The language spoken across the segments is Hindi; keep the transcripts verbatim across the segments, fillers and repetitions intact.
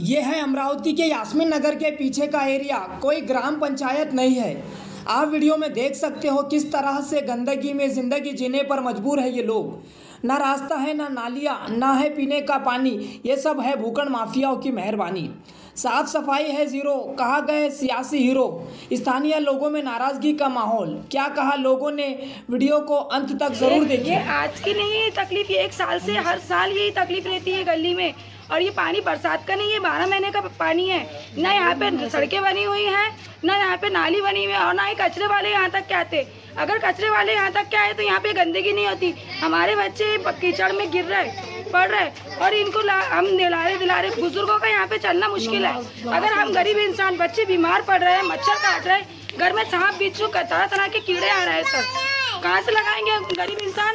ये है अमरावती के यास्मीन नगर के पीछे का एरिया, कोई ग्राम पंचायत नहीं है। आप वीडियो में देख सकते हो किस तरह से गंदगी में ज़िंदगी जीने पर मजबूर है ये लोग। ना रास्ता है, ना नालियाँ, ना है पीने का पानी। ये सब है भूखंड माफियाओं की मेहरबानी। साफ सफाई है ज़ीरो, कहा गए सियासी हीरो। स्थानीय लोगों में नाराज़गी का माहौल, क्या कहा लोगों ने, वीडियो को अंत तक ज़रूर देखिए। आज की नहीं है तकलीफ, ये एक साल से हर साल यही तकलीफ रहती है गली में। और ये पानी बरसात का नहीं है, बारह महीने का पानी है। ना यहाँ पे सड़कें बनी हुई हैं, ना यहाँ पे नाली बनी हुई है, और ना ही कचरे वाले यहाँ तक क्या आते। अगर कचरे वाले यहाँ तक क्या आए तो यहाँ पे गंदगी नहीं होती। हमारे बच्चे कीचड़ में गिर रहे, पड़ रहे, और इनको हम दिलारे दिलारे बुजुर्गों का यहाँ पे चलना मुश्किल है। अगर हम गरीब इंसान, बच्चे बीमार पड़ रहे हैं, मच्छर काट रहे, घर में सांप बिच्छू तरह तरह के कीड़े आ रहे हैं। सर कहाँ से लगाएंगे गरीब इंसान?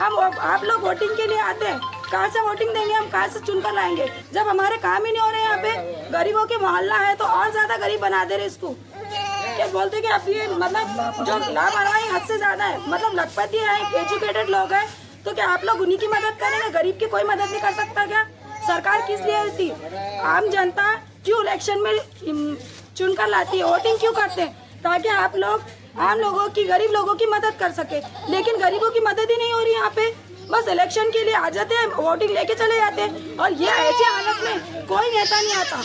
हम आप लोग वोटिंग के लिए आते हैं, कहाँ से वोटिंग देंगे हम, कहाँ से चुनकर लाएंगे जब हमारे काम ही नहीं हो रहे यहाँ पे। गरीबों के मोहल्ला है तो और ज्यादा गरीब बना दे रहे इसको। क्या बोलते कि आप ये मतलब जो लापरवाही हद से ज्यादा है, मतलब लखपति है, एजुकेटेड लोग हैं, तो क्या आप लोग उन्हीं की मदद करेंगे? गरीब की कोई मदद नहीं कर सकता क्या? सरकार किस लिए होती? आम जनता क्यों इलेक्शन में चुनकर लाती है, वोटिंग क्यों करते हैं? ताकि आप लोग आम लोगों की, गरीब लोगों की मदद कर सके। लेकिन गरीबों की मदद ही नहीं हो रही यहाँ पे। बस इलेक्शन के लिए आ जाते हैं, वोटिंग लेके चले जाते हैं, और ये ऐसी हालत में कोई नेता नहीं आता।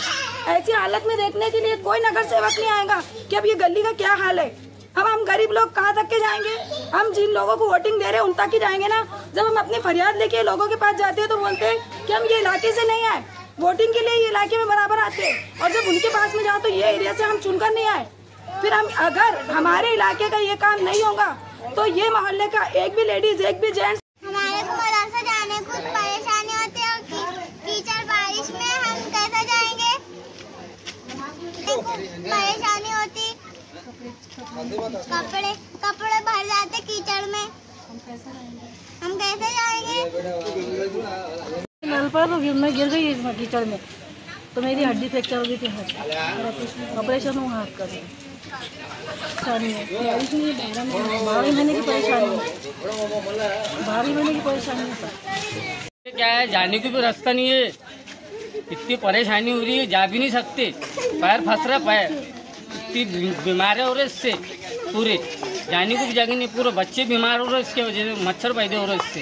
ऐसी हालत में देखने के लिए कोई नगर सेवक नहीं आएगा कि अब ये गली का क्या हाल है। हम हम गरीब लोग कहाँ तक के जाएंगे? हम जिन लोगों को वोटिंग दे रहे हैं उन तक ही जाएंगे ना। जब हम अपनी फरियाद लेके लोगों के पास जाते हैं तो बोलते हैं कि हम ये इलाके से नहीं आए, वोटिंग के लिए ये इलाके में बराबर आते हैं, और जब उनके पास में जाओ तो ये एरिया से हम चुनकर नहीं आए। फिर हम अगर हमारे इलाके का ये काम नहीं होगा तो ये मोहल्ले का एक भी लेडीज, एक भी जेंट्स, हमारे को मदरसा जाने को परेशानी होती है। टीचर बारिश में हम कैसे जाएंगे? परेशानी होती, कपड़े कपड़े भर जाते कीचड़ में, हम कैसे जाएंगे? नल पर मैं गिर गई कीचड़ में तो मेरी हड्डी फ्रैक्चर हो गई थी, ऑपरेशन हुआ हाथ का। परेशानी है बारह महीने की, परेशानी बारह महीने की परेशानी है। क्या है, जाने को भी रास्ता नहीं है, इतनी परेशानी हो रही है, जा भी नहीं सकते, पैर फंस रहा पैर, इतनी बीमारियाँ हो रही इससे, पूरे जाने को भी जगह नहीं, पूरे बच्चे बीमार हो रहे इसके वजह से, मच्छर पैदा हो रहे इससे।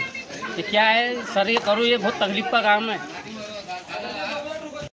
क्या है सर, ये करो, ये बहुत तकलीफ का काम है।